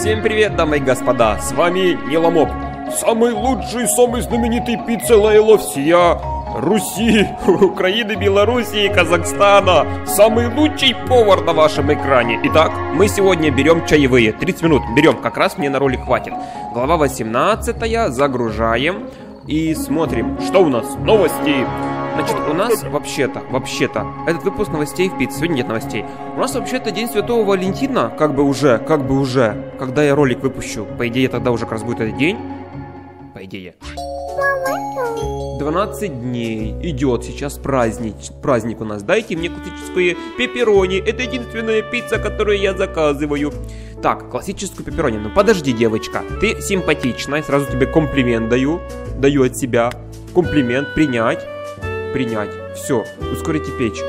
Всем привет, дамы и господа, с вами Ниламоп, самый лучший, самый знаменитый пиццелейло всея Руси, Украины, Белоруссии, Казахстана. Самый лучший повар на вашем экране. Итак, мы сегодня берем чаевые, 30 минут берем, как раз мне на ролик хватит. Глава 18, загружаем и смотрим, что у нас, новости. Значит, у нас вообще-то, этот выпуск новостей в пицце, сегодня нет новостей. У нас вообще-то день Святого Валентина, как бы уже, когда я ролик выпущу. По идее, тогда уже как раз будет этот день. По идее. 12 дней идет сейчас праздник у нас. Дайте мне классическую пепперони. Это единственная пицца, которую я заказываю. Так, классическую пепперони. Ну подожди, девочка, ты симпатичная. Сразу тебе комплимент даю от себя. Комплимент принять. Все, ускоряйте печи,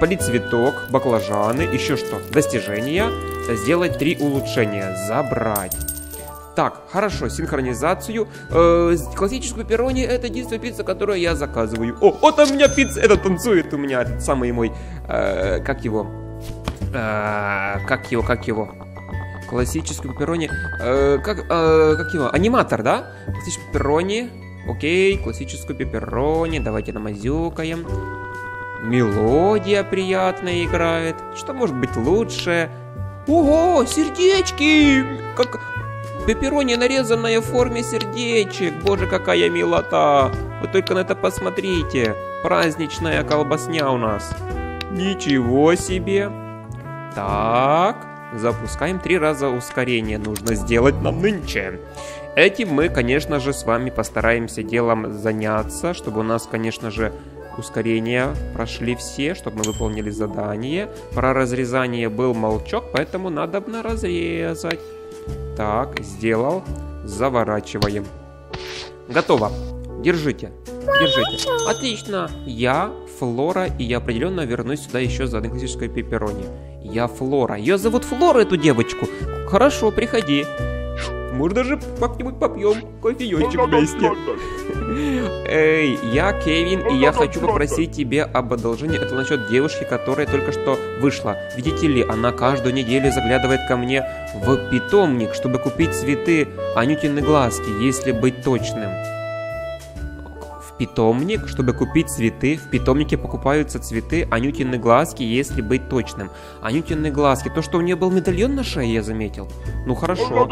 полить цветок, баклажаны, еще что. Достижения, сделать 3 улучшения, забрать. Так, хорошо, синхронизацию. Классическую пепперони — это единственная пицца, которую я заказываю. О, вот у меня пицца, это танцует у меня, этот самый мой, как его? Классическую пепперони, как его? Аниматор, да? Классическую пепперони. Окей, классическую пепперони. Давайте намазюкаем. Мелодия приятная играет. Что может быть лучше? Ого, сердечки! Как пепперони, нарезанная в форме сердечек. Боже, какая милота! Вы только на это посмотрите. Праздничная колбасня у нас. Ничего себе! Так, запускаем 3 раза ускорение. Нужно сделать нам нынче. Этим мы, конечно же, с вами постараемся делом заняться, чтобы у нас, конечно же, ускорения прошли все, чтобы мы выполнили задание. Про разрезание был молчок, поэтому надо бы разрезать. Так, сделал. Заворачиваем. Готово. Держите. Отлично. Я Флора, и я определенно вернусь сюда еще за одной классической пепперони. Я Флора. Ее зовут Флора, эту девочку. Хорошо, приходи. Может, даже как-нибудь попьем кофеечек вместе. Эй, я Кевин, и я хочу попросить тебя об одолжении. Это насчет девушки, которая только что вышла. Видите ли, она каждую неделю заглядывает ко мне в питомник, чтобы купить цветы Анютины глазки, если быть точным. В питомник, чтобы купить цветы. В питомнике покупаются цветы Анютины глазки, если быть точным. Анютины глазки. То, что у нее был медальон на шее, я заметил. Ну хорошо.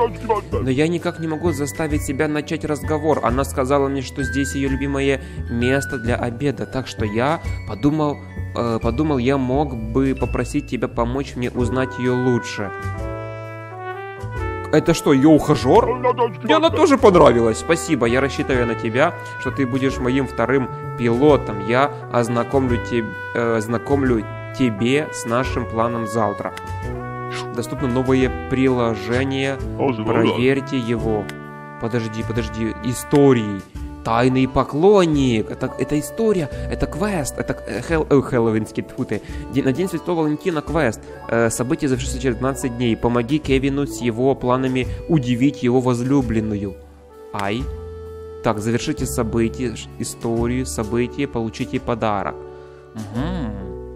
Но я никак не могу заставить себя начать разговор. Она сказала мне, что здесь ее любимое место для обеда. Так что я подумал, я мог бы попросить тебя помочь мне узнать ее лучше. Это что, ее ухажер? Мне она тоже понравилась. Спасибо, я рассчитываю на тебя, что ты будешь моим вторым пилотом. Я знакомлю тебе с нашим планом завтра. Доступно новое приложение. Проверьте его. Подожди. Истории. Тайный поклонник. Это история. Это квест. Это хэллоуинский твуты. На День Святого Валентина квест. Событие завершится через 15 дней. Помоги Кевину с его планами удивить его возлюбленную. Ай. Так, завершите событие. Историю, событие. Получите подарок. Угу.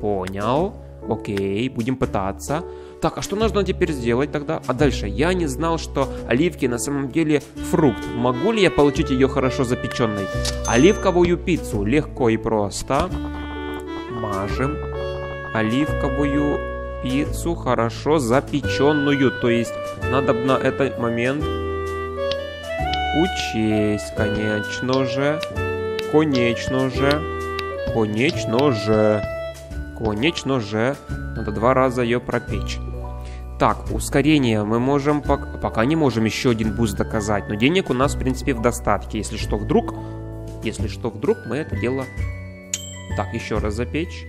Понял. Окей, будем пытаться. Так, а что нужно теперь сделать тогда? А дальше, я не знал, что оливки на самом деле фрукт. Могу ли я получить ее хорошо запеченной? Оливковую пиццу, легко и просто. Мажем. Оливковую пиццу хорошо запеченную. То есть, надо бы на этот момент учесть, конечно же. Надо 2 раза ее пропечь. Так, ускорение мы можем... Пока не можем еще один буст доказать. Но денег у нас, в принципе, в достатке. Если что, вдруг мы это дело... Так, еще раз запечь.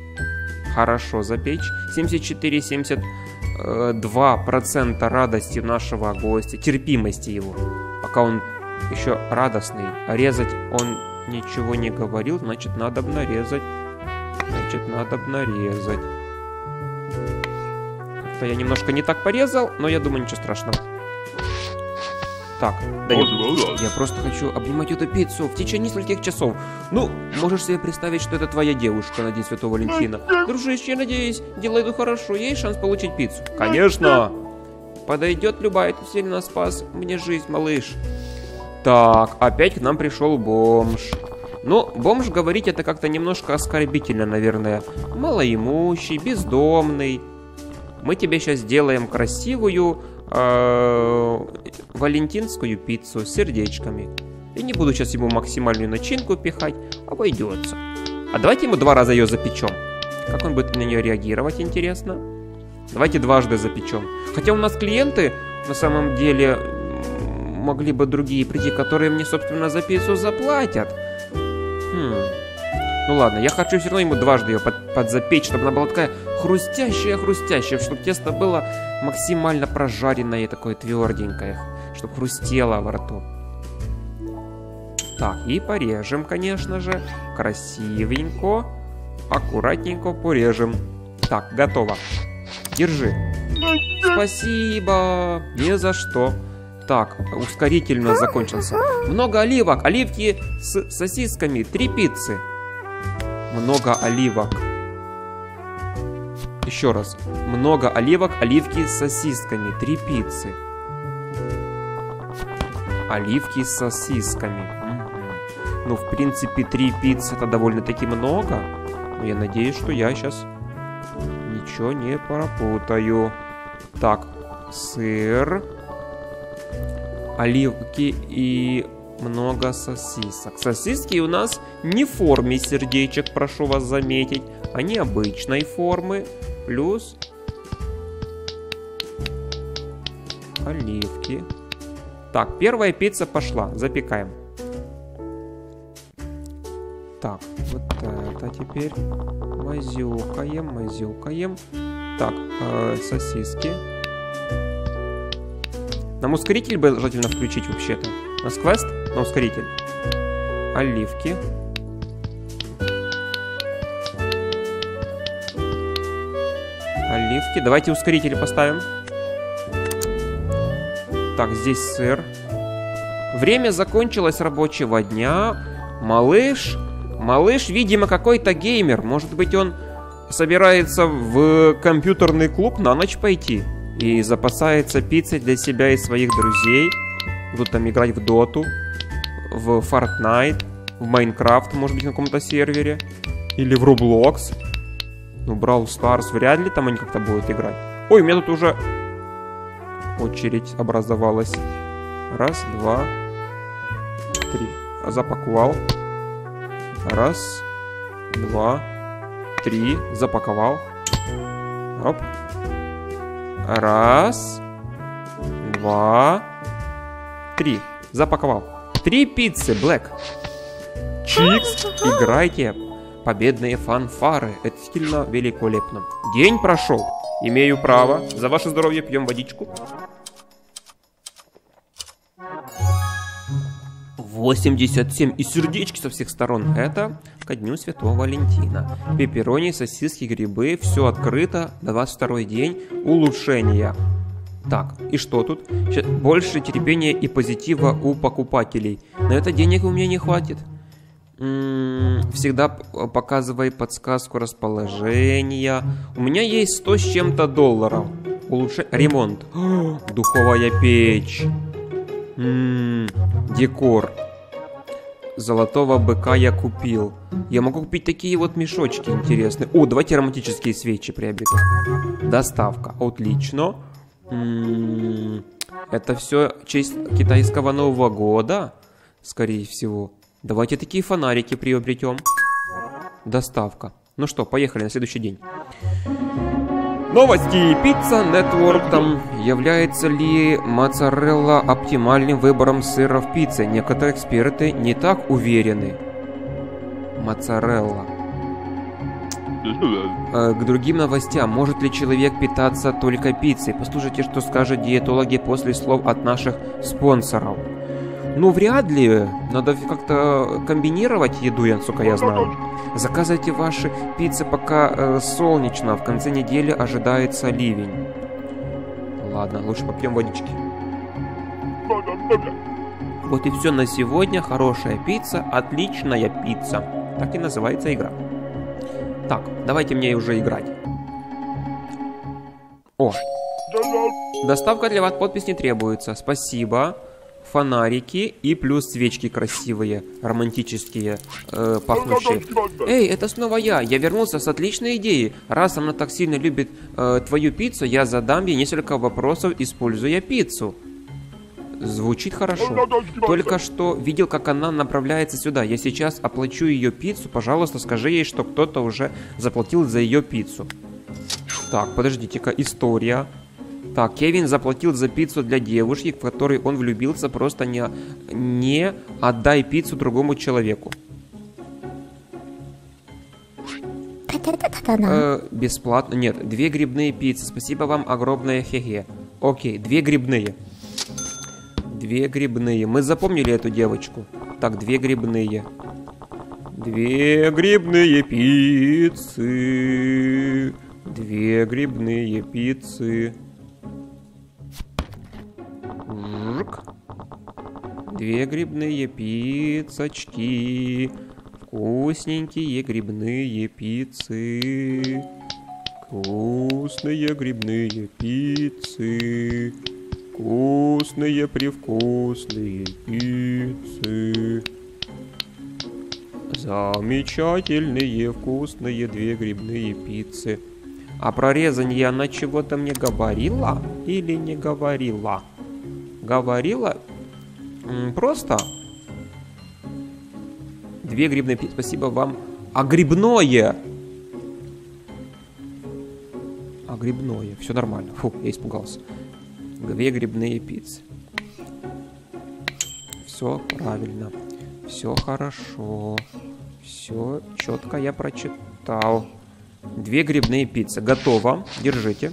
Хорошо запечь. 74-72% радости нашего гостя. Терпимости его. Пока он еще радостный. Резать он ничего не говорил. Значит, надо нарезать. Как-то я немножко не так порезал, но я думаю, ничего страшного. Так, я просто хочу обнимать эту пиццу в течение нескольких часов. Ну, можешь себе представить, что это твоя девушка на День Святого Валентина. Дружище, я надеюсь, делай это хорошо. Есть шанс получить пиццу? Конечно! Подойдет любая, ты сильно спас мне жизнь, малыш. Так, опять к нам пришел бомж. Ну, бомж говорить это как-то немножко оскорбительно, наверное. Малоимущий, бездомный. Мы тебе сейчас сделаем красивую валентинскую пиццу с сердечками. Я не буду сейчас ему максимальную начинку пихать, обойдется. А давайте ему 2 раза ее запечем. Как он будет на нее реагировать, интересно? Давайте 2 раза запечем. Хотя у нас клиенты, на самом деле, могли бы другие прийти, которые мне, собственно, за пиццу заплатят. Ну ладно, я хочу все равно ему 2 раза ее подзапечь, чтобы она была такая хрустящая-хрустящая, чтобы тесто было максимально прожаренное и такое тверденькое, чтобы хрустело во рту. Так, и порежем, конечно же, красивенько, аккуратненько порежем. Так, готово. Держи. Спасибо. Не за что. Так, ускорительно закончился. Много оливок. Оливки с сосисками. 3 пиццы. Много оливок. Еще раз. Много оливок. Оливки с сосисками. 3 пиццы. Оливки с сосисками. Ну, в принципе, 3 пиццы это довольно-таки много. Но я надеюсь, что я сейчас ничего не пропутаю. Так, сыр, оливки и много сосисок. Сосиски у нас не в форме сердечек, прошу вас заметить. Они обычной формы. Плюс оливки. Так, 1-я пицца пошла. Запекаем. Так, вот это теперь мазюкаем, мазюкаем. Так, сосиски. Нам ускоритель бы желательно включить вообще-то. У нас квест на ускоритель. Оливки. Оливки. Давайте ускоритель поставим. Так, здесь сыр. Время закончилось рабочего дня. Малыш... Малыш, видимо, какой-то геймер. Может быть, он собирается в компьютерный клуб на ночь пойти и запасается пиццей для себя и своих друзей. Будут там играть в Доту, в Fortnite, в Minecraft, может быть, на каком-то сервере. Или в Roblox. Ну, Brawl Stars вряд ли там они как-то будут играть. Ой, у меня тут уже очередь образовалась. 1, 2, 3. Запаковал. 1, 2, 3. Запаковал. Оп. 1, 2, 3. Запаковал. 3 пиццы, Блэк. Чикс, играйте. Победные фанфары. Это стильно великолепно. День прошел. Имею право. За ваше здоровье пьем водичку. 87 и сердечки со всех сторон. Это ко дню Святого Валентина. Пепперони, сосиски, грибы. Все открыто. 22-й день. Улучшения. Так, и что тут? Сейчас больше терпения и позитива у покупателей. На это денег у меня не хватит. Всегда показывай подсказку расположения. У меня есть 100 с чем-то долларов. Ремонт. Духовая печь. Декор. Золотого быка я купил. Я могу купить такие вот мешочки интересные. О, давайте ароматические свечи приобрету. Доставка. Отлично. Это все в честь китайского Нового года, скорее всего. Давайте такие фонарики приобретем. Доставка. Ну что, поехали на следующий день. Новости. Pizza Network. Там является ли моцарелла оптимальным выбором сыра в пицце? Некоторые эксперты не так уверены. Моцарелла. К другим новостям. Может ли человек питаться только пиццей? Послушайте, что скажут диетологи после слов от наших спонсоров. Ну, вряд ли. Надо как-то комбинировать еду, насколько я знаю. Заказывайте ваши пиццы, пока солнечно. В конце недели ожидается ливень. Ладно, лучше попьем водички. Вот и все на сегодня. Хорошая пицца, отличная пицца. Так и называется игра. Так, давайте мне уже играть. О! Доставка для вас подпись не требуется. Спасибо. Фонарики и плюс свечки красивые, романтические, пахнущие. Эй, это снова я. Я вернулся с отличной идеей. Раз она так сильно любит твою пиццу, я задам ей несколько вопросов, используя пиццу. Звучит хорошо. Только что видел, как она направляется сюда. Я сейчас оплачу ее пиццу. Пожалуйста, скажи ей, что кто-то уже заплатил за ее пиццу. Так, подождите-ка, история. Так, Кевин заплатил за пиццу для девушки, в которой он влюбился. Просто не отдай пиццу другому человеку. Бесплатно. Нет, 2 грибные пиццы. Спасибо вам огромное, хе-хе. Окей, 2 грибные. 2 грибные. Мы запомнили эту девочку. Так, 2 грибные. 2 грибные пиццы. 2 грибные пиццы. 2 грибные пиццочки. Вкусненькие грибные пиццы. Вкусные грибные пиццы. Вкусные, привкусные пиццы. Замечательные, вкусные 2 грибные пиццы. А про резанье она чего-то мне говорила или не говорила? Говорила? Просто 2 грибные пиццы. Спасибо вам. А грибное? А грибное. Все нормально. Фу, я испугался. 2 грибные пиццы. Все правильно. Все хорошо. Все четко я прочитал. 2 грибные пиццы. Готово. Держите.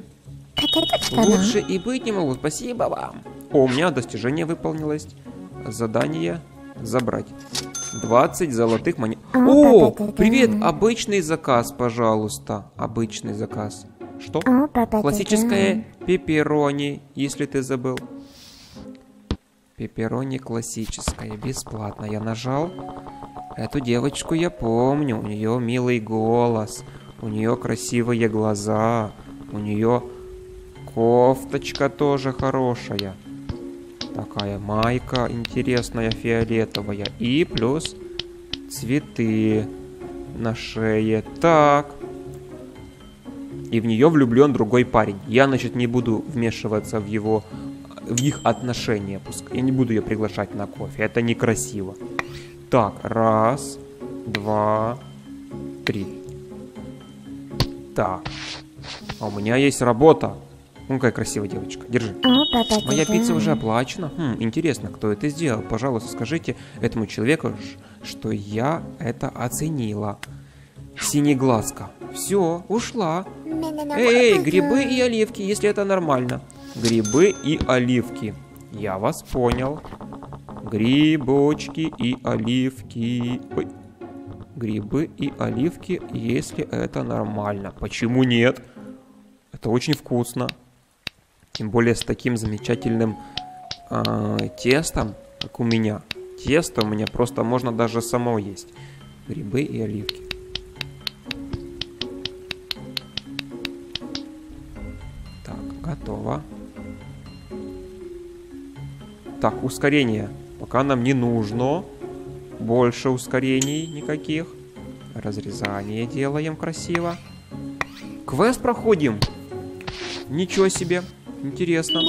Лучше и быть не могу. Спасибо вам. О, у меня достижение выполнилось. Задание забрать. 20 золотых монет. О, привет. Обычный заказ, пожалуйста. Обычный заказ. Что? Классическое пепперони, если ты забыл. Пепперони классическое, бесплатно. Я нажал. Эту девочку я помню. У нее милый голос. У нее красивые глаза. У нее кофточка тоже хорошая. Такая майка интересная, фиолетовая. И плюс цветы на шее. Так. И в нее влюблен другой парень. Я, значит, не буду вмешиваться в их отношения. Пускай. Я не буду ее приглашать на кофе. Это некрасиво. Так, 1, 2, 3. Так. А у меня есть работа. Ну, какая красивая девочка. Держи. Моя пицца уже оплачена. Интересно, кто это сделал. Пожалуйста, скажите этому человеку, что я это оценила. Синеглазка. Все, ушла. Эй, грибы и оливки, если это нормально. Грибы и оливки. Я вас понял. Грибочки и оливки. Ой. Грибы и оливки, если это нормально. Почему нет? Это очень вкусно. Тем более с таким замечательным тестом, как у меня. Тесто у меня просто можно даже само есть. Грибы и оливки. Так, готово. Так, ускорение. Пока нам не нужно. Больше ускорений никаких. Разрезание делаем красиво. Квест проходим. Ничего себе. Интересно.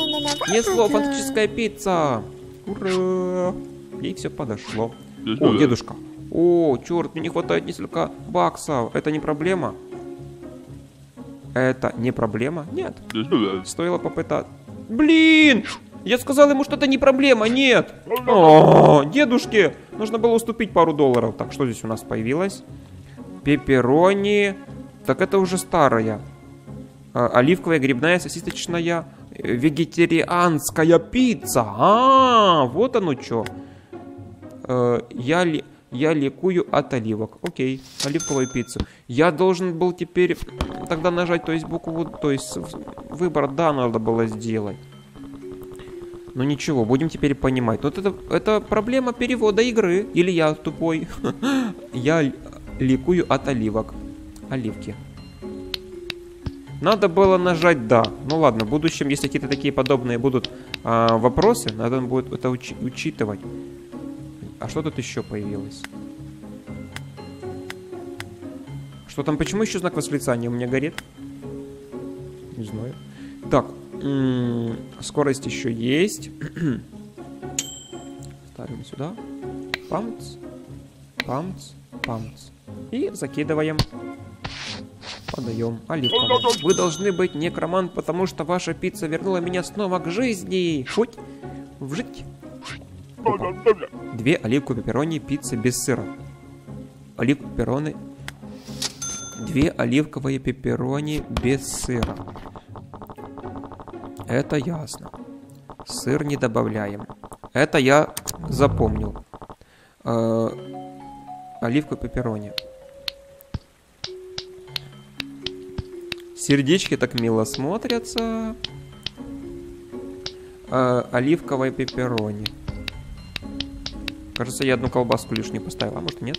Нет слов, фантастическая пицца. Ура. И все подошло. О, дедушка. О, черт, мне не хватает несколько баксов. Это не проблема? Это не проблема? Нет. Стоило попытаться. Блин! Я сказал ему, что это не проблема. Нет. О, дедушке нужно было уступить пару долларов. Так, что здесь у нас появилось? Пепперони. Так это уже старая. Оливковая, грибная, сосисочная, вегетарианская пицца. А, вот оно что. Я ликую от оливок. Окей, оливковую пиццу. Я должен был теперь тогда нажать, то есть букву, то есть выбор, да, надо было сделать. Ну ничего, будем теперь понимать. Вот это проблема перевода игры. Или я тупой. Я ликую от оливок. Оливки. Надо было нажать «да». Ну ладно, в будущем, если какие-то такие подобные будут вопросы, надо будет это учитывать. А что тут еще появилось? Что там? Почему еще знак восклицания у меня горит? Не знаю. Так, скорость еще есть. Ставим сюда. Памц, памц, памц. И закидываем. Подаем. Оливка. Вы должны быть некромант, потому что ваша пицца вернула меня снова к жизни. Шуть. Вжить. Опа. 2 оливку пепперони пиццы без сыра. Оливку пепперони. 2 оливковые пепперони без сыра. Это ясно. Сыр не добавляем. Это я запомнил. Оливку пепперони. Сердечки так мило смотрятся. Оливковые пепперони. Кажется, я одну колбаску лишнюю поставил. А может, нет?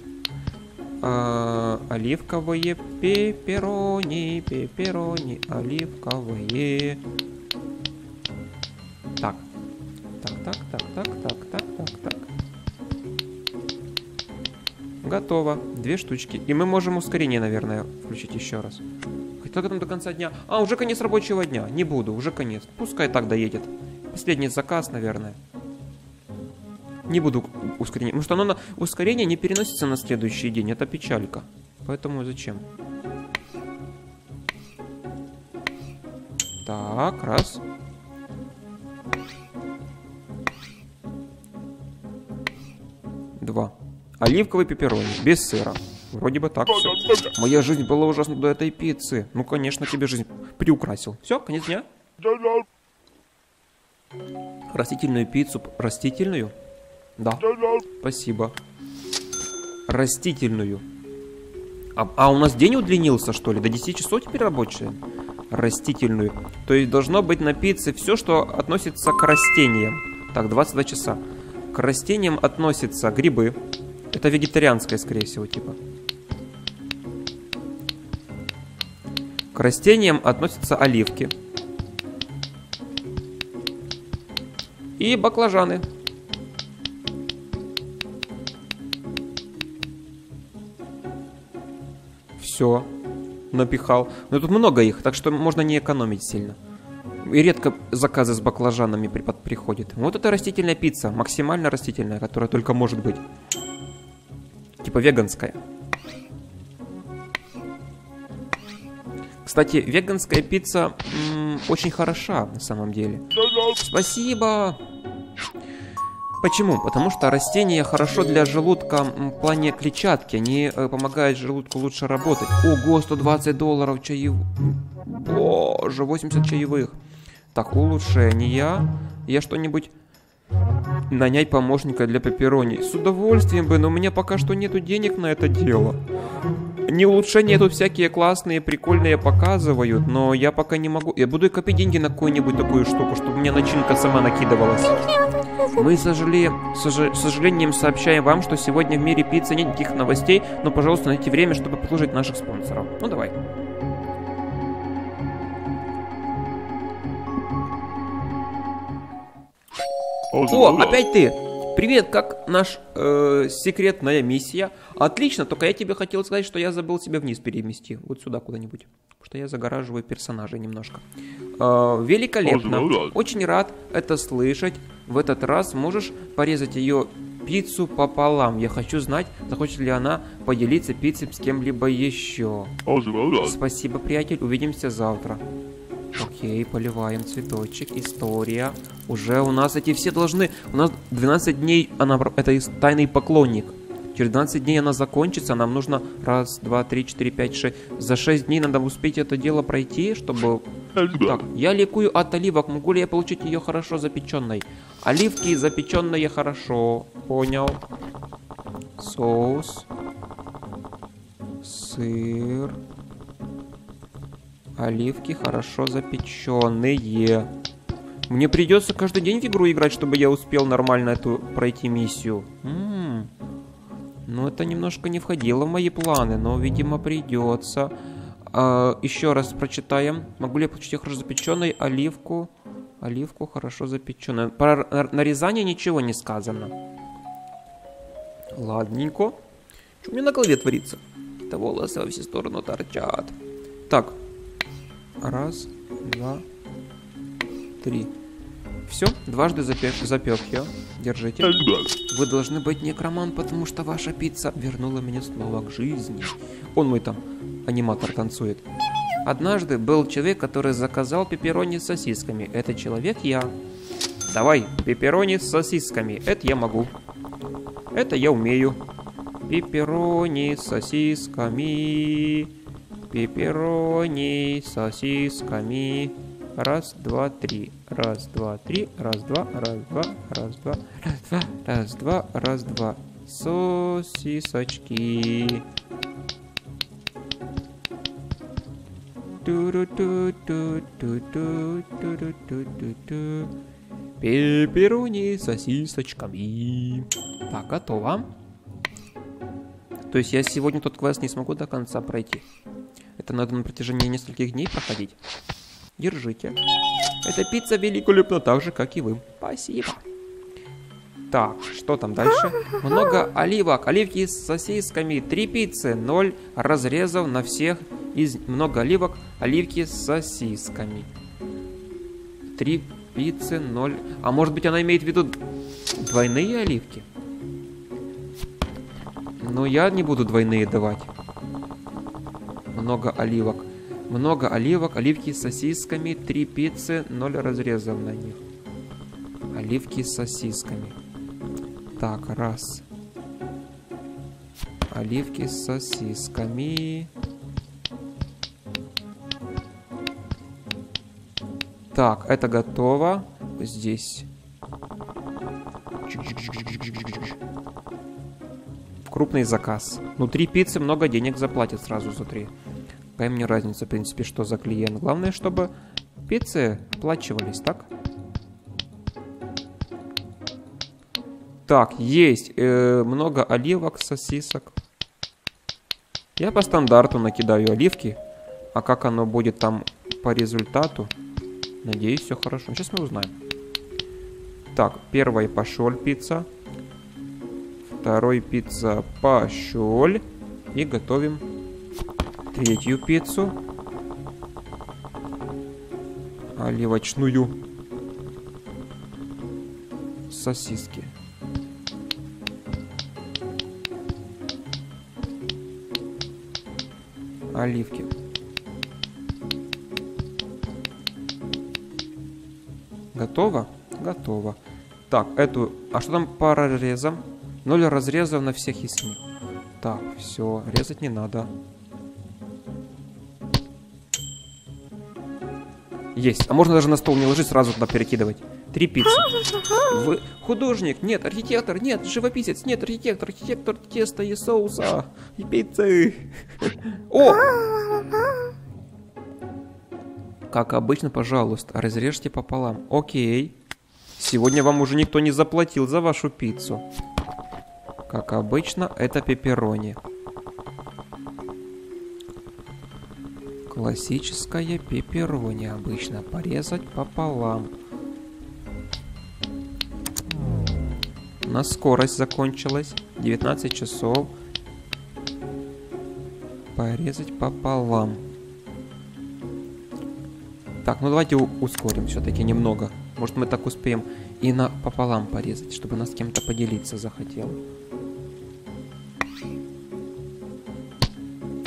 Оливковые пепперони. Пепперони. Оливковые. Так. Так, так, так, так, так, так, так, так. Готово. 2 штучки. И мы можем ускорение, наверное, включить еще раз. Только там до конца дня. А, уже конец рабочего дня. Не буду, уже конец. Пускай так доедет. Последний заказ, наверное. Не буду ускорение. Потому что оно на... ускорение не переносится на следующий день. Это печалька. Поэтому зачем? Так, раз. Два. Оливковый пепперони. Без сыра. Вроде бы так все. Моя жизнь была ужасна до этой пиццы. Ну, конечно, тебе жизнь приукрасил. Все, конец дня. Растительную пиццу. Растительную? Да. Спасибо. Растительную. А у нас день удлинился, что ли? До 10 часов теперь рабочие? Растительную. То есть должно быть на пицце все, что относится к растениям. Так, 22 часа. К растениям относятся грибы. Это вегетарианское, скорее всего, типа. К растениям относятся оливки. И баклажаны. Все. Напихал. Но тут много их, так что можно не экономить сильно. И редко заказы с баклажанами приходят. Вот это растительная пицца. Максимально растительная, которая только может быть. Типа веганская. Кстати, веганская пицца очень хороша на самом деле. Спасибо. Почему? Потому что растения хорошо для желудка в плане клетчатки. Они помогают желудку лучше работать. Ого, 120 долларов чаевых. Боже, 80 чаевых. Так, улучшения. Я что-нибудь... Нанять помощника для пепперони. С удовольствием бы, но у меня пока что нету денег на это дело. Не улучшения тут всякие классные, прикольные показывают, но я пока не могу. Я буду копить деньги на какую-нибудь такую штуку, чтобы у меня начинка сама накидывалась. Мы с сожалением сообщаем вам, что сегодня в мире пиццы нет никаких новостей, но, пожалуйста, найдите время, чтобы послушать наших спонсоров. Ну, давай. О, опять ты! Привет, как наш секретная миссия? Отлично, только я тебе хотел сказать, что я забыл тебя вниз перемести. Вот сюда куда-нибудь. Потому что я загораживаю персонажей немножко. Великолепно. Очень рад это слышать. В этот раз можешь порезать ее пиццу пополам. Я хочу знать, захочет ли она поделиться пиццей с кем-либо еще. Спасибо, приятель. Увидимся завтра. Окей, поливаем цветочек. История. Уже у нас эти все должны... У нас 12 дней она... Это тайный поклонник. Через 12 дней она закончится. Нам нужно... Раз, два, три, четыре, пять, шесть... За 6 дней надо успеть это дело пройти, чтобы... Так, я ликую от оливок. Могу ли я получить ее хорошо запеченной? Оливки запеченные хорошо. Понял. Соус. Сыр. Оливки хорошо запеченные. Мне придется каждый день в игру играть, чтобы я успел нормально эту пройти миссию. Но это немножко не входило в мои планы, но, видимо, придется. Еще раз прочитаем. Могу ли я получить хорошо запеченной оливку? Оливку хорошо запеченную. Про нарезание ничего не сказано. Ладненько. Что у меня на голове творится? Это волосы во все стороны торчат. Так. Раз, два, три. Все, дважды запек я. Держите. Вы должны быть некромант, потому что ваша пицца вернула меня снова к жизни. Он мой там аниматор танцует. Однажды был человек, который заказал пепперони с сосисками. Это человек я. Давай, пепперони с сосисками. Это я могу. Это я умею. Пепперони с сосисками. Пепперони с сосисками. Раз, два, три. Раз, два, три. Раз, два, раз, два, раз, два, раз, два, раз, два, раз, два. Сосисочки. Ту-ру-ту-ту-ту-ту-ту-ту-ту-ту-ту. Пепперони с сосисочками. Так, готово. То есть я сегодня тот квест не смогу до конца пройти. Это надо на протяжении нескольких дней проходить. Держите. Эта пицца великолепна так же, как и вы. Спасибо. Так, что там дальше? Много оливок. Оливки с сосисками. 3 пиццы. 0 разрезов на всех. Из много оливок, оливки с сосисками. 3 пиццы, 0. А может быть, она имеет в виду двойные оливки? Но я не буду двойные давать. Много оливок. Много оливок, оливки с сосисками. 3 пиццы, 0 разрезов на них. Оливки с сосисками. Так, раз. Оливки с сосисками. Так, это готово. Здесь. Крупный заказ. Ну, 3 пиццы, много денег заплатят сразу за 3. Какая мне разница, в принципе, что за клиент. Главное, чтобы пиццы оплачивались, так? Так, есть. Много оливок, сосисок. Я по стандарту накидаю оливки. А как оно будет там по результату? Надеюсь, все хорошо. Сейчас мы узнаем. Так, первая пошёл пицца. Второй пицца пошёл. И готовим третью пиццу. Оливочную. Сосиски. Оливки. Готово? Готово. Так, эту... А что там по разрезам? 0 разрезов на всех из них. Так, все. Резать не надо. Есть. А можно даже на стол не ложить, сразу туда перекидывать. 3 пиццы. Вы... Художник. Нет, архитектор. Нет, живописец. Нет, архитектор. Архитектор теста и соуса. И пиццы. О! Как обычно, пожалуйста, разрежьте пополам. Окей. Сегодня вам уже никто не заплатил за вашу пиццу. Как обычно, это пепперони. Классическая пепперони обычно. Порезать пополам. На скорость закончилась. 19 часов. Порезать пополам. Так, ну давайте ускорим все-таки немного. Может, мы так успеем и пополам порезать, чтобы нас с кем-то поделиться захотел.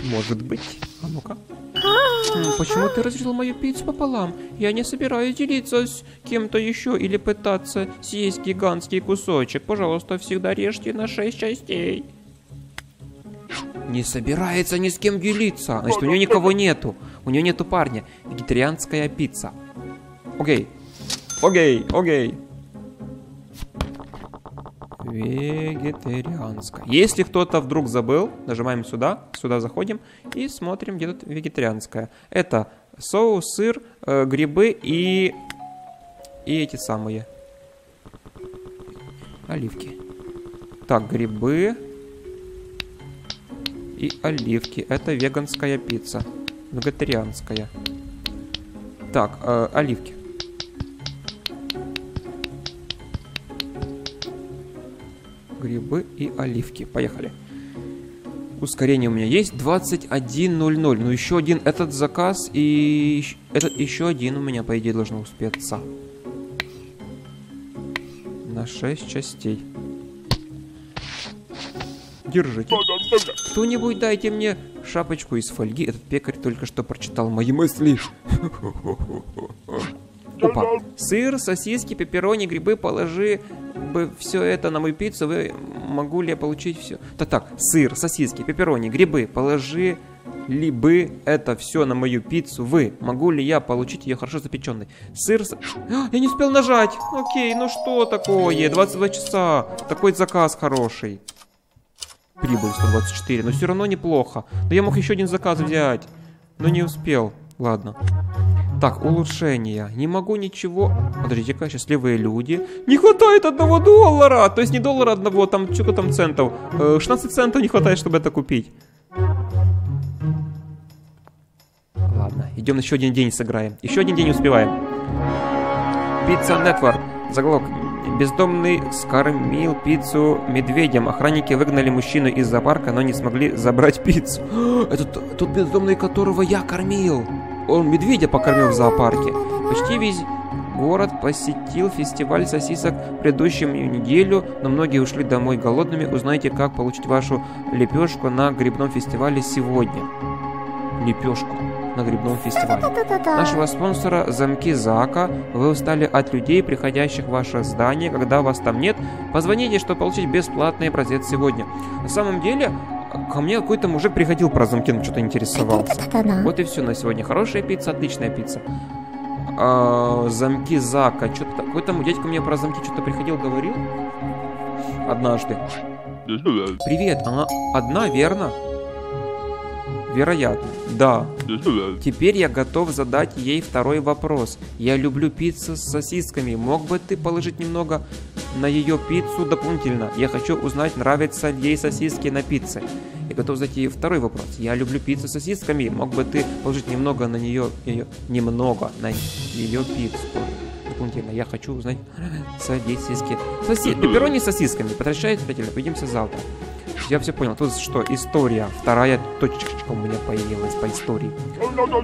Может быть. А ну-ка. Почему ты разрезал мою пиццу пополам? Я не собираюсь делиться с кем-то еще или пытаться съесть гигантский кусочек. Пожалуйста, всегда режьте на 6 частей. Не собирается ни с кем делиться. Значит, у нее никого нету. У нее нету парня. Вегетарианская пицца. Окей. Окей, окей. Вегетарианская. Если кто-то вдруг забыл, нажимаем сюда. Сюда заходим и смотрим, где тут вегетарианская. Это соус, сыр, грибы и эти самые оливки. Так, грибы и оливки. Это веганская пицца. вегетарианская. Так, оливки. Грибы и оливки. Поехали. Ускорение у меня есть. 21:00. Ну, еще один этот заказ и этот еще один у меня, по идее, должно успеться. На 6 частей. Держите. Кто-нибудь дайте мне шапочку из фольги. Этот пекарь только что прочитал мои мысли. Опа. Сыр, сосиски, пепперони, грибы, положи бы все это на мою пиццу. Могу ли я получить все? Так, сыр, сосиски, пепперони, грибы, положи ли бы это все на мою пиццу. Могу ли я получить ее хорошо запеченной? Сыр, я не успел нажать. Окей, ну что такое? 22 часа. Такой заказ хороший. Прибыль 124, но все равно неплохо. Но я мог еще один заказ взять, но не успел. Ладно. Так, улучшение. Не могу ничего... Подождите-ка, счастливые люди. Не хватает $1. То есть не доллара одного, там что-то там центов. 16 центов не хватает, чтобы это купить. Ладно, идем еще один день сыграем. Еще один день успеваем. Pizza Network. Заголовок. Бездомный скормил пиццу медведям. Охранники выгнали мужчину из зоопарка, но не смогли забрать пиццу. Это тот бездомный, которого я кормил. Он медведя покормил в зоопарке. Почти весь город посетил фестиваль сосисок в предыдущую неделю, но многие ушли домой голодными. Узнайте, как получить вашу лепешку на грибном фестивале сегодня. Лепешку на грибном фестивале. Нашего спонсора «Замки Зака». Вы устали от людей, приходящих в ваше здание, когда вас там нет? Позвоните, чтобы получить бесплатный браслет сегодня. На самом деле, ко мне какой-то мужик приходил про замки, но что-то интересовался. Вот и все на сегодня. Хорошая пицца, отличная пицца. «Замки Зака». Что-то какой-то дядька мне про замки что-то приходил, говорил однажды. Привет, она одна, верно? Вероятно, да. Теперь я готов задать ей второй вопрос. Я люблю пиццу с сосисками. Мог бы ты положить немного на ее пиццу дополнительно? Я хочу узнать, нравятся ли ей сосиски на пицце. Я готов задать ей второй вопрос. Я люблю пиццу с сосисками. Мог бы ты положить немного на нее... немного на ее пиццу дополнительно. Я хочу узнать, нравятся ли ей сосиски. Пепперони с сосисками. Потрясает, зрителя. Пойдемся завтра. Я все понял. Тут что? История. Вторая точечка у меня появилась по истории.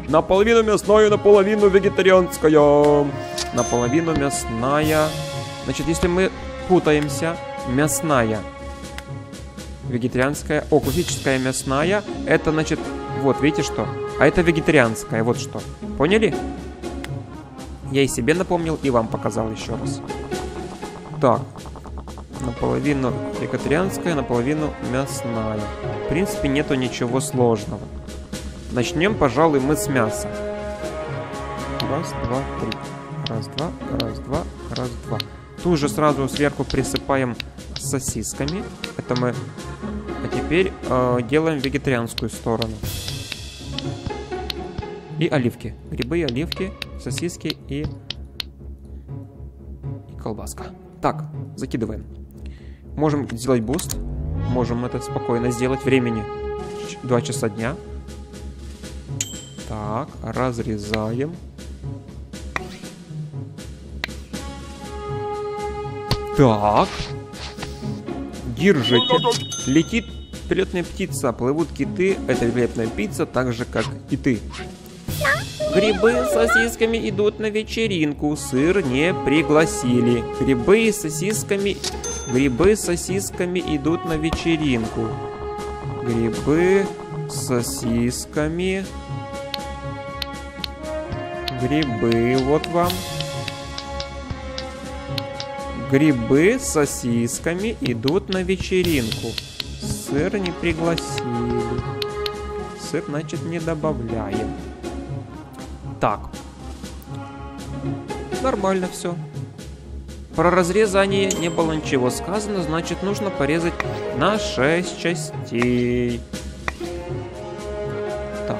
Наполовину мясная, наполовину вегетарианская. Наполовину мясная. Значит, если мы путаемся, мясная, вегетарианская, классическая мясная, это значит, вот, видите что? А это вегетарианская, вот что. Поняли? Я и себе напомнил, и вам показал еще раз. Так. Наполовину вегетарианская, наполовину мясная. В принципе, нету ничего сложного. Начнем, пожалуй, мы с мяса. Раз, два, три. Раз, два, раз, два, раз, два. Тут же сразу сверху присыпаем сосисками. Это мы... А теперь делаем вегетарианскую сторону. И оливки. Грибы, оливки, сосиски и колбаска. Так, закидываем. Можем сделать буст. Можем это спокойно сделать. Времени 2 часа дня. Так, разрезаем. Так. Держите. Летит прилетная птица. Плывут киты. Это великолепная пицца, так же, как и ты. Грибы с сосисками идут на вечеринку. Сыр не пригласили. Грибы с сосисками идут на вечеринку. Грибы с сосисками. Грибы, вот вам. Грибы с сосисками идут на вечеринку. Сыр не пригласили. Сыр, значит, не добавляем. Так. Нормально все. Про разрезание не было ничего сказано, значит, нужно порезать на 6 частей. Так.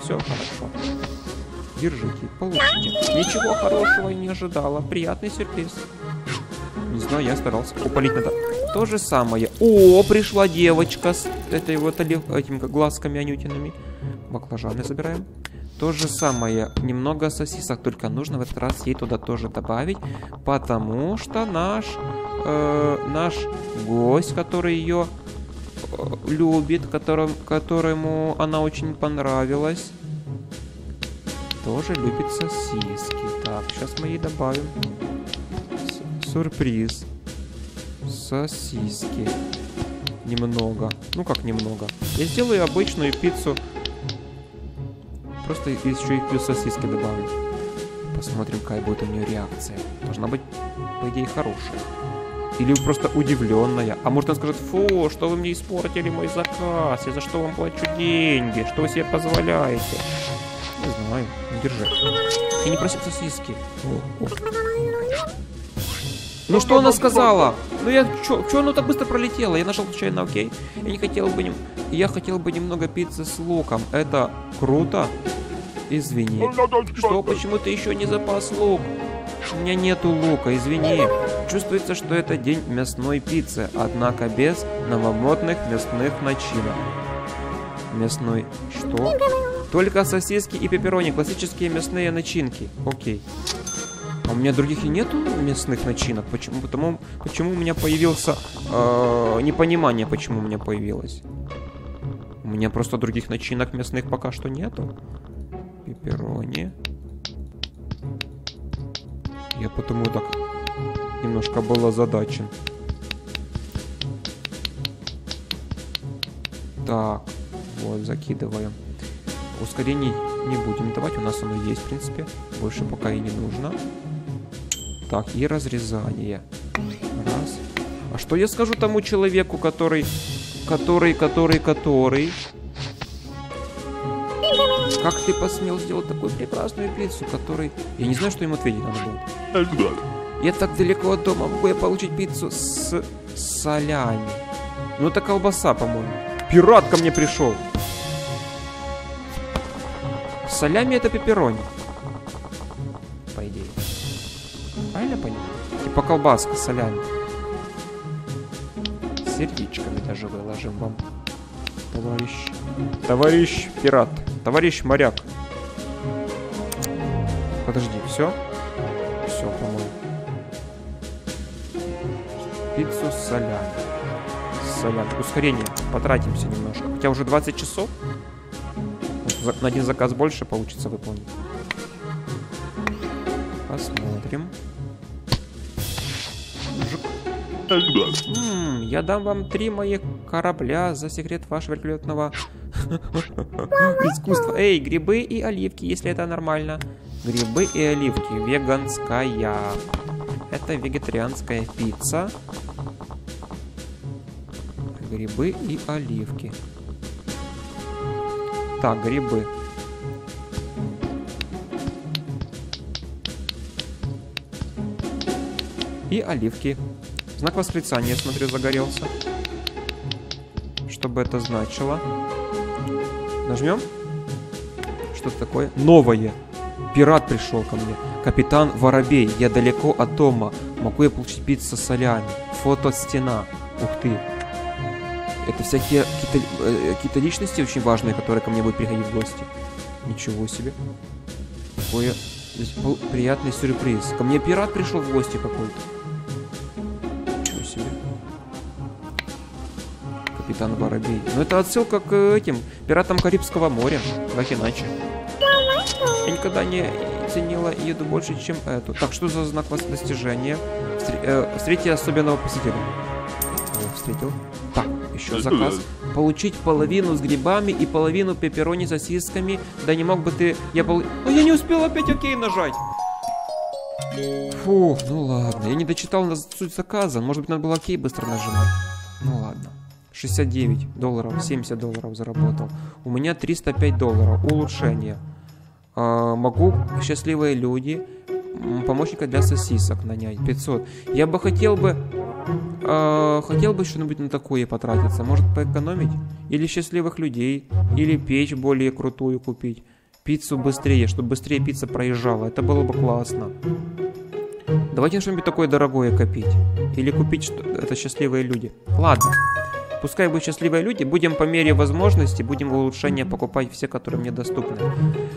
Все хорошо. Держите, получите. Ничего хорошего не ожидала. Приятный сюрприз. Не знаю, я старался. Упалить надо. То же самое. О, пришла девочка с этой вот этими глазками анютиными. Баклажаны забираем. То же самое. Немного сосисок, только нужно в этот раз ей туда тоже добавить. Потому что наш гость, который ее любит, которому она очень понравилась, тоже любит сосиски. Так, сейчас мы ей добавим. Сюрприз. Сосиски. Немного. Ну как немного. Я сделаю обычную пиццу. Просто еще и плюс сосиски добавлю. Посмотрим, какая будет у нее реакция. Должна быть, по идее, хорошая. Или просто удивленная. А может она скажет: фу, что вы мне испортили мой заказ? Я за что вам плачу деньги? Что вы себе позволяете? Не знаю. Не держи. И не проси сосиски. Ну что она сказала? Ну я... Чё оно так быстро пролетело? Я нашел случайно, окей? Я не хотел бы... Я хотел бы немного пиццы с луком. Это круто? Извини. Что? Почему ты еще не запас лук? У меня нету лука, извини. Чувствуется, что это день мясной пиццы, однако без новомодных мясных начинок. Мясной... Что? Только сосиски и пепперони, классические мясные начинки. Окей. А у меня других и нету мясных начинок. Почему? Почему у меня появился непонимание, почему у меня появилось. У меня просто других начинок мясных пока что нету. Пепперони. Я потому так немножко был озадачен. Так, вот, закидываем. Ускорений не будем давать, у нас оно есть, в принципе. Больше пока и не нужно. Так, и разрезание. Раз. А что я скажу тому человеку, который... Как ты посмел сделать такую прекрасную пиццу, который... Я не знаю, что ему ответить надо будет. Я так далеко от дома, могу я получить пиццу с солями? Ну это колбаса, по-моему. Пират ко мне пришел. Солями это пепперони. По идее. Правильно понял? Типа колбаска с солями. Сердечками даже выложим вам. Товарищ. Товарищ пират. Товарищ моряк. Подожди, все? Все, по-моему. Пиццу с солями. С солями. Ускорение. Потратимся немножко. Хотя уже 20 часов. На один заказ больше получится выполнить. Посмотрим. Я дам вам 3 моих корабля за секрет вашего великолепного искусства. Эй, грибы и оливки, если это нормально. Грибы и оливки. Веганская. Это вегетарианская пицца. Грибы и оливки. Так, грибы. И оливки. Знак восклицания, смотрю, загорелся. Что бы это значило? Нажмем. Что-то такое. Новое. Пират пришел ко мне. Капитан Воробей. Я далеко от дома. Могу я получить пиццу с солями? Фото стена. Ух ты. Это всякие какие-то личности очень важные, которые ко мне будут приходить в гости. Ничего себе. Какой приятный сюрприз. Ко мне пират пришел в гости какой-то. Ничего себе. Капитан Воробей. Ну это отсылка к этим пиратам Карибского моря. Как иначе. Я никогда не ценила еду больше, чем эту. Так, что за знак достижения? Встретите особенного посетителя. Встретил. Так, еще заказ. Получить половину с грибами и половину пепперони с сосисками. Да не мог бы ты... Ой, я не успел опять окей нажать. Фух, ну ладно. Я не дочитал на суть заказа. Может быть, надо было окей быстро нажимать. Ну ладно. 69 долларов, 70 долларов заработал. У меня 305 долларов. Улучшение. Могу счастливые люди. Помощника для сосисок нанять. 500. Я бы хотел бы что-нибудь на такое потратиться. Может поэкономить? Или счастливых людей. Или печь более крутую купить. Пиццу быстрее, чтобы быстрее пицца проезжала. Это было бы классно. Давайте что-нибудь такое дорогое копить. Или купить, что это счастливые люди. Ладно. Пускай будут счастливые люди. Будем по мере возможности, будем в улучшение покупать все, которые мне доступны.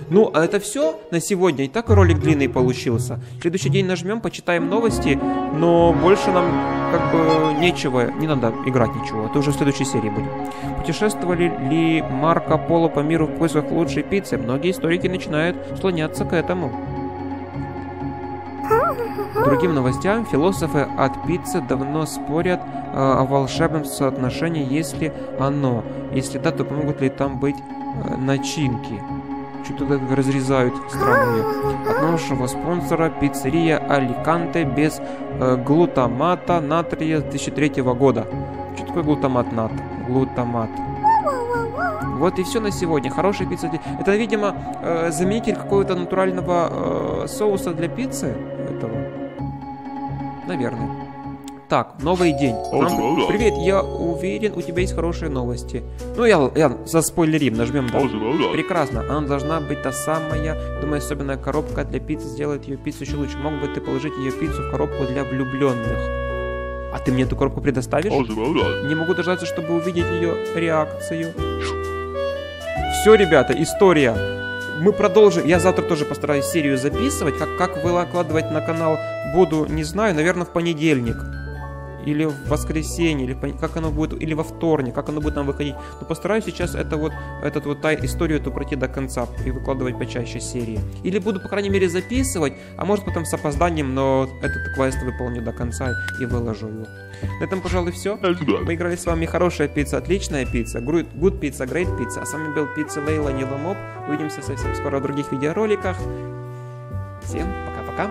Ну, а это все на сегодня. И так ролик длинный получился. В следующий день нажмем, почитаем новости. Но больше нам как бы нечего. Не надо играть ничего. Это уже в следующей серии будет. Путешествовали ли Марко Поло по миру в поисках лучшей пиццы? Многие историки начинают склоняться к этому. Другим новостям, философы от пиццы давно спорят о волшебном соотношении, если оно. Если да, то помогут ли там быть начинки? Что-то разрезают странные. От нашего спонсора пиццерия Аликанте без глутамата натрия 2003 года. Что такое глутамат натрия? Глутамат. Вот и все на сегодня. Хорошая пицца. Это, видимо, заменитель какого-то натурального соуса для пиццы. Этого. Наверное. Так, новый день. Нам... Привет, я уверен, у тебя есть хорошие новости. Ну, я заспойлерим, нажмем. Да. Прекрасно. Она должна быть та самая. Думаю, особенная коробка для пиццы сделает ее пиццу еще лучше. Мог бы ты положить ее пиццу в коробку для влюбленных? А ты мне эту коробку предоставишь? Не могу дождаться, чтобы увидеть ее реакцию. Все, ребята, история. Мы продолжим. Я завтра тоже постараюсь серию записывать. Как выкладывать на канал буду, не знаю. Наверное, в понедельник. Или в воскресенье. Или как оно будет. Или во вторник. Как оно будет нам выходить. Но постараюсь сейчас историю эту пройти до конца. И выкладывать почаще серии. Или буду, по крайней мере, записывать. А может потом с опозданием. Но этот квест выполню до конца и выложу его. На этом, пожалуй, все. Мы играли с вами хорошая пицца, отличная пицца, Good Pizza, Great Pizza. А с вами был пицца Лейла Ниламоп. Увидимся совсем скоро в других видеороликах. Всем пока-пока.